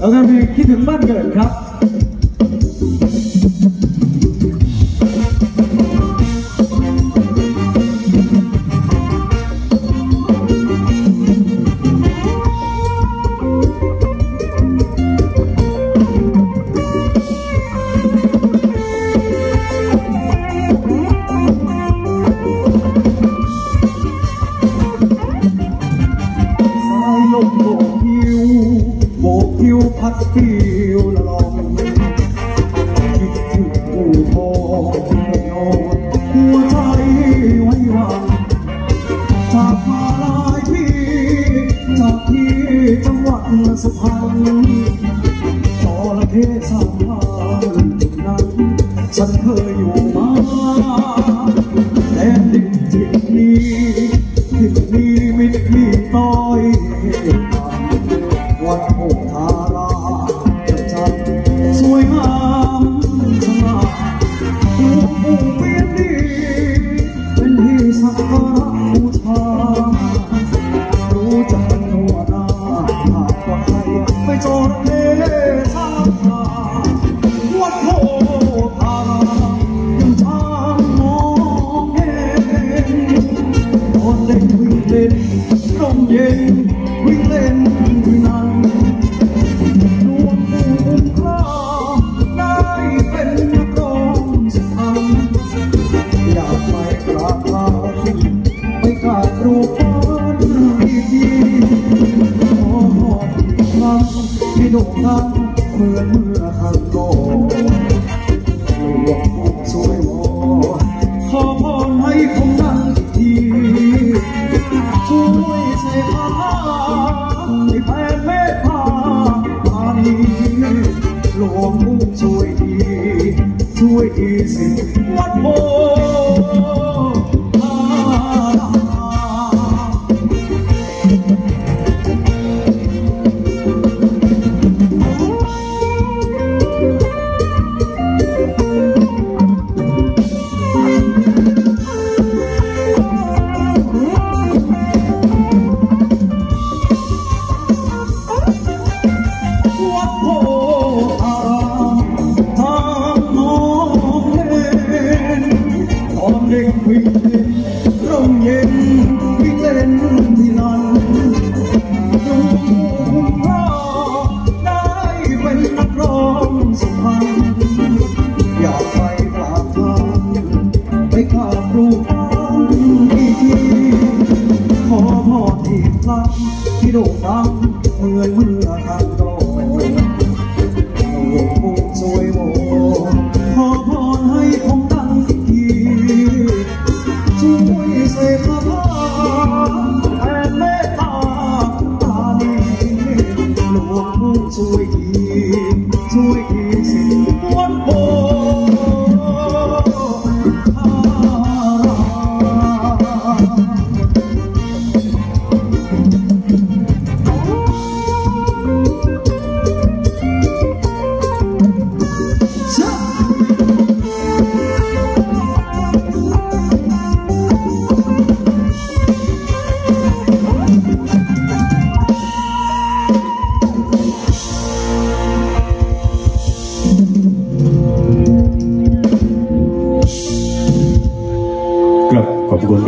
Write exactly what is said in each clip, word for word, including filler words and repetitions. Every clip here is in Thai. แล้วก็เพลงคิดถึงบ้านเกิดครับพัดเที่ยวละลองคิดถึงอู่ทองนอนหัวใจไว้วางจากมาหลายปีจากที่จังหวัดสุพรรณจระเข้สามพรานจุดนั้นฉันเคยอยู่มาแต่ดินถิ่นนี้ถิ่นนี้มิตรมีต้อยวัดโพธารามจันทร์สวยงามสง่าภูภูเวียนดีเป็นที่สักการะบูชารู้จักหัวหน้าหากว่าใครไม่จระเข้สามพรานวัดโพธารามยังช้างมองเห็นตอนเด็กวิ่งเล่นลมเย็นวิ่งเล่นโด่งดังเหมือนเมื่อครั้งก่อนหลวงปู่สวยวอนขอพรให้คงดังอีกทีช่วยเสกคาถาที่แผ่เมตตาปานีหลวงปู่ช่วยทีช่วยทีสิวัดโพที่โด่งดังเหมือนเมื่อครั้งก่อนหลวงปู่สวยวอนขอพรให้คงดังอีกทีช่วยเสกคาถาแผ่เมตตาปราณีหลวงปู่ช่วยทีช่วยทีสิวัดโพค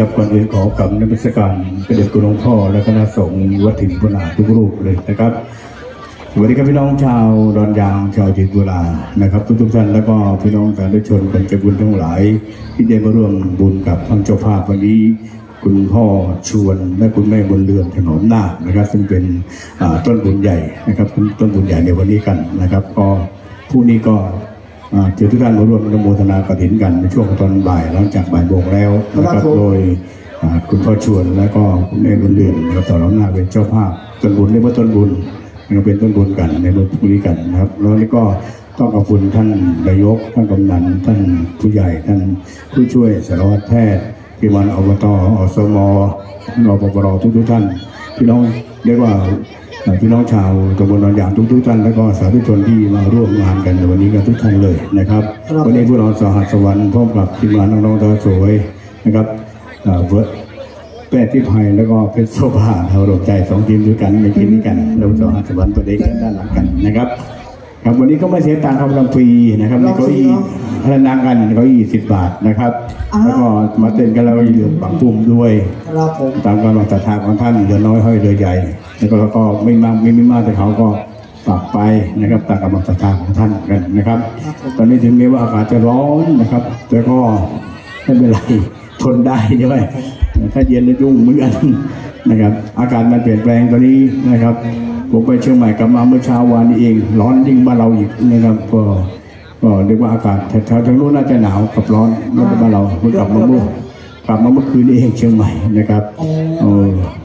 รับก่อนอื่นขอกราบนมัสการพระเดชคุณหลวงพ่อและคณะสงฆ์วัดถิ่นบุญนาทุกรูปเลยนะครับสวัสดีครับพี่น้องชาวดอนยางชาวถิ่นบุญนานะครับทุกๆท่านแล้วก็พี่น้องสาธุชนเป็นใจบุญทั้งหลายที่ได้มาร่วมบุญกับท่านเจ้าภาพวันนี้คุณพ่อชวนและคุณแม่บุญเรือนถนอมนาคนะครับซึ่งเป็นต้นบุญใหญ่นะครับต้นบุญใหญ่ในวันนี้กันนะครับก็ผู้นี้ก็เจ้าทุกท่านมาร่วมอนุโมทนากฐินกันในช่วงตอนบ่ายหลังจากบ่ายโมงแล้วนะครับโดยคุณพ่อชวนและก็คุณแม่บุญเรือนนะครับต่อรับหน้าเป็นเจ้าภาพต้นบุญเรียกว่าต้นบุญเราเป็นต้นบุญกันในบุญพวกนี้กันนะครับแล้วนี่ก็ต้องขอบคุณท่านนายกท่านกำนันท่านผู้ใหญ่ท่านผู้ช่วยสารวัตรแพทย์ที่วันอบตอสมอ นปปรทุกทุกท่านพี่น้องเรียกว่า พี่น้องชาวตำบลดอนหยางทุกๆท่านและก็สาธุชนที่มาร่วมงานกันในวันนี้กันทุกท่านเลยนะครับวันนี้พวกเราสหัสสวรรค์พร้อมกับทีมงานน้องๆตาสวยนะครับเวอร์แปดที่ไพยแล้วก็เพชรโซภาเรารวมใจสองทีมด้วยกันในทีมนี้กันเราสหัสสวรรค์ประเด็นด้านหลังกันนะครับครับวันนี้ก็ไม่เสียตังค์ทำรำฟรีนะครับในเก้าอี้พนันนางกันในเก้าอี้สิบบาทนะครับแล้วก็มาเต้นกันแล้วก็ยืนบังปุ่มด้วยตามการศรัทธาของท่านเดือน้อยห้อยเดือใหญ่แล้วก็ไม่มากไม่ไม่มากแต่เขาก็ฝากไปนะครับตามการศรัทธาของท่านกันนะครับตอนนี้ถึงแม้ว่าอากาศจะร้อนนะครับแต่ก็ไม่เป็นไรทนได้ใช่ไหมถ้าเย็นจะยุ่งเหมือนกันนะครับอากาศมันเปลี่ยนแปลงตอนนี้นะครับผมไปเชียงใหม่กลับมาเมื่อเช้าวานนี้เองร้อนยิ่งบ้านเราอีกนะครับก็ก็เรียกว่าอากาศแถวๆทางนู้นน่าจะหนาวกับร้อนเมื่อบ้านเราเมื่อกลับมาเมื่อกลับมาเมื่อคืนนี้เองเชียงใหม่นะครับ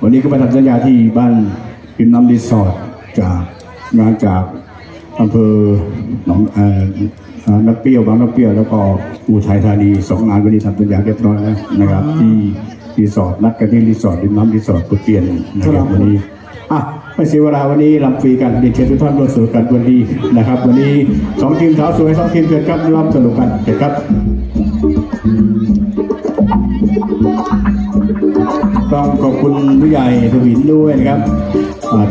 วันนี้ก็มาทำสัญญาที่บ้านพิมพ์น้ำรีสอร์ทจากงานจากอำเภอหนองน้ำเปรี้ยวบางน้ำเปรี้ยวแล้วก็อุทัยธานีสองงานวันนี้ทำสัญญาเรียบร้อยแล้วนะครับที่รีสอร์ทนัดกันที่รีสอร์ทพิมพ์น้ำรีสอร์ทเปลี่ยนนะครับวันนี้อ่ะไม่เสียเวลาวันนี้ลำฟรีกันเด็กเชิญทุกท่านร่วมสนุกกันวันนี้นะครับวันนี้สองทีมสาวสวยสองทีมเกิดครับร่วมสนุกกันเกิดครับต้องขอบคุณผู้ใหญ่ทวินด้วยนะครับ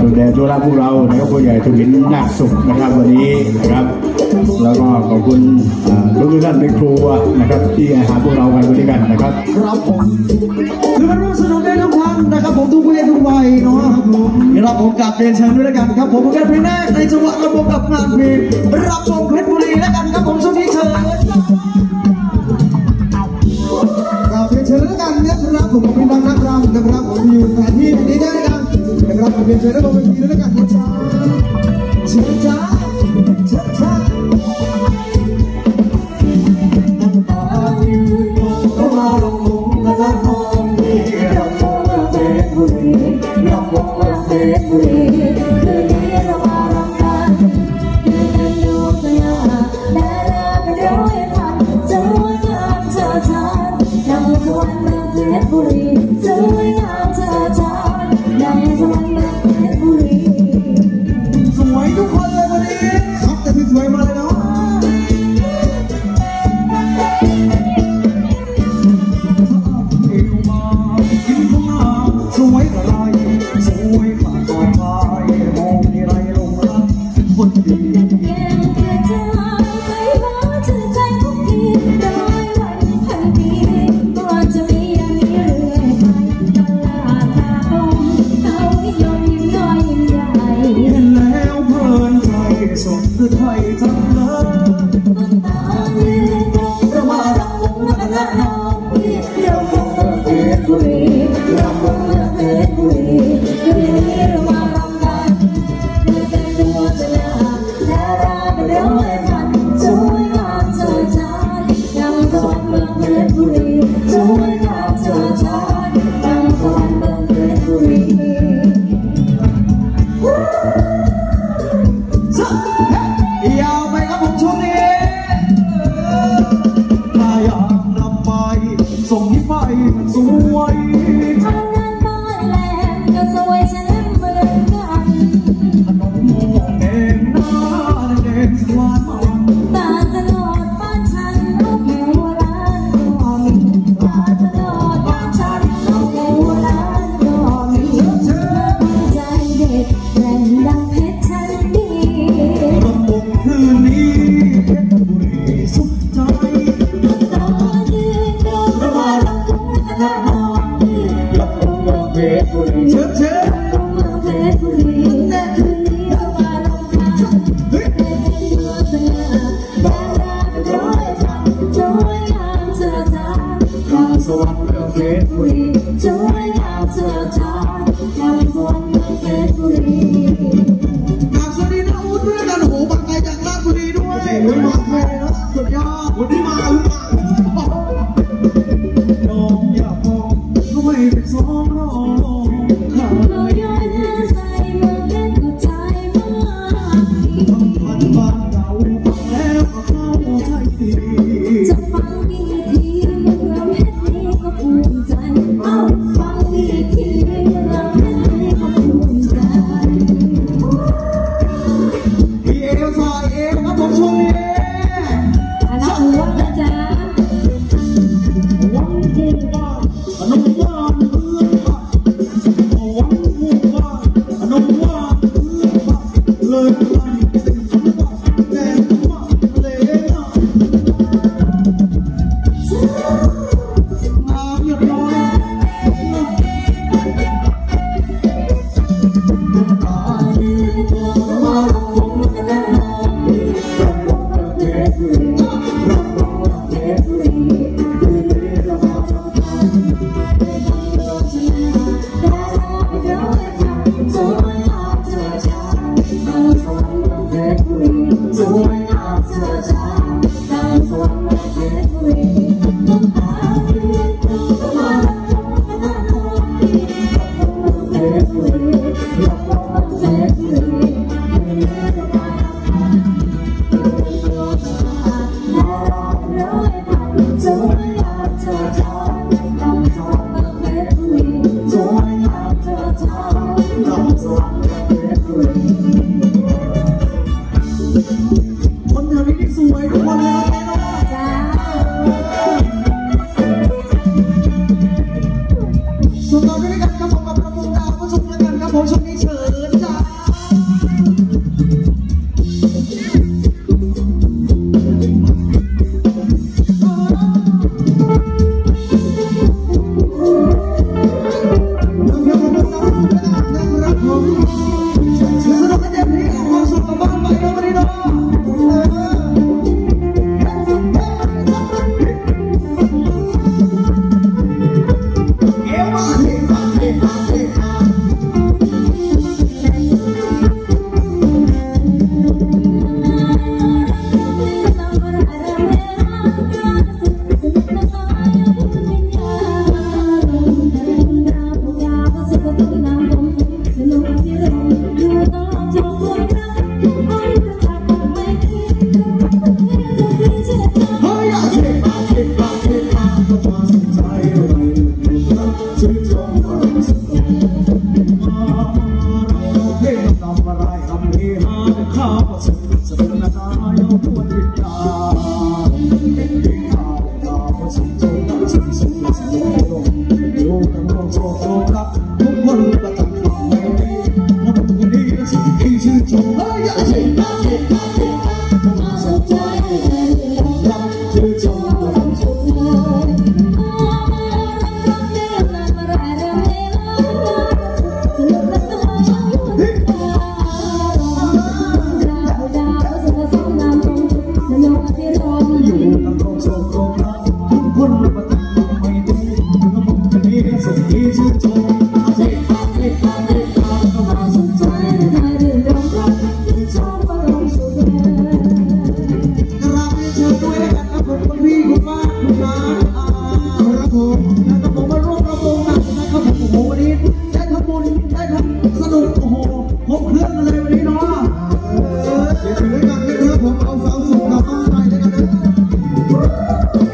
ตัวแดงตัวล่าพวกเรานะครับผู้ใหญ่ทวินนักสุขนะครับวันนี้นะครับแล้วก็ขอบคุณทุกท่านในครัวนะครับที่อาหารพวกเรากันวันนี้กันนะครับครับผมคือมันร่วมสนุกได้ทุกท่านนะครับผมทุกเพศทุกวัยเนาะครับผมเดี๋ยวเราผมกลับเรียนเชิญด้วยกันครับผมเพื่อนเพลงแรกในจังหวะระบบกับงานเพลงรับวงเพชรบุรีแล้วกันครับผมช่วงนี้เชิญกับเชิญด้วยกันนะครับผมเป็นนักนักรำนะครับผมอยู่สถานที่นี้ได้กันนะครับผมเรียนเชิญระบบเป็นทีด้วยกันนะจ๊ะเชิญจ้าเชิญจ้า มีเอลซอยเอลครับผมช่วงนี้สองวันนะจ๊ะวันกูบ้าหนุ่มบ้าเพื่อนบ้าวันกูบ้าหนุ่มบ้าเพื่อนบ้าเลยไปสิฉันบ้าแดงบ้าเลน่าน้ำหยดน้อยตาดีก็มาคงกันได้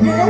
เอว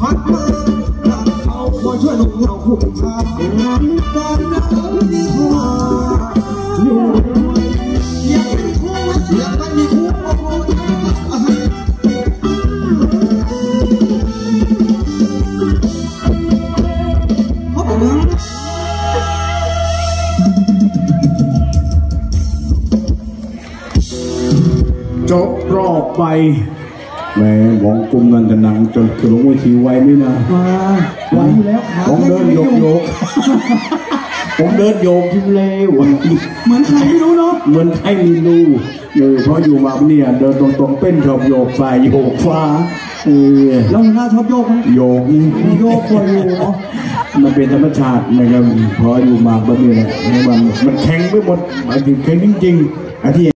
Hot รอบไปแหมหวังกุมนันจะหนังจนคือลงเวทีไวไม่นะมาไวอยู่แล้วขาผมเดินโยกโยกผมเดินโยกทิมเลวเหมือนใครไม่รู้เนาะเหมือนใครไม่รู้เลยเพราะอยู่มาเนี่ยเดินตรงตรงเป็นโยกโยกใส่โยกฟ้าเออแล้วหน้าชอบโยกไหมโยกนี่โยกคนอยู่เนาะมันเป็นธรรมชาตินะครับพออยู่มาแบบนี้แหละมันแข็งไปหมดหมายถึงแข็งจริงๆไอ้ที่